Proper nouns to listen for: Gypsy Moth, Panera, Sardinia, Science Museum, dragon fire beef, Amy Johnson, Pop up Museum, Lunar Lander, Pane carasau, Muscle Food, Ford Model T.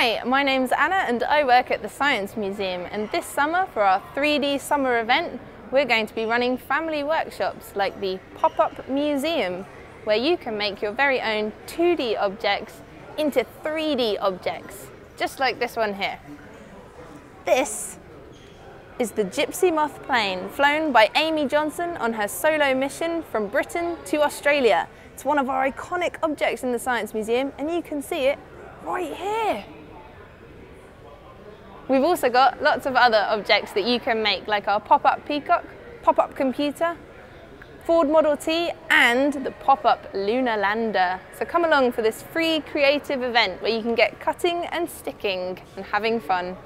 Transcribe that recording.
Hi, my name's Anna and I work at the Science Museum, and this summer for our 3D summer event we're going to be running family workshops like the Pop-Up Museum, where you can make your very own 2D objects into 3D objects, just like this one here. This is the Gypsy Moth plane, flown by Amy Johnson on her solo mission from Britain to Australia. It's one of our iconic objects in the Science Museum and you can see it right here. We've also got lots of other objects that you can make, like our pop-up peacock, pop-up computer, Ford Model T and the pop-up Lunar Lander. So come along for this free creative event where you can get cutting and sticking and having fun.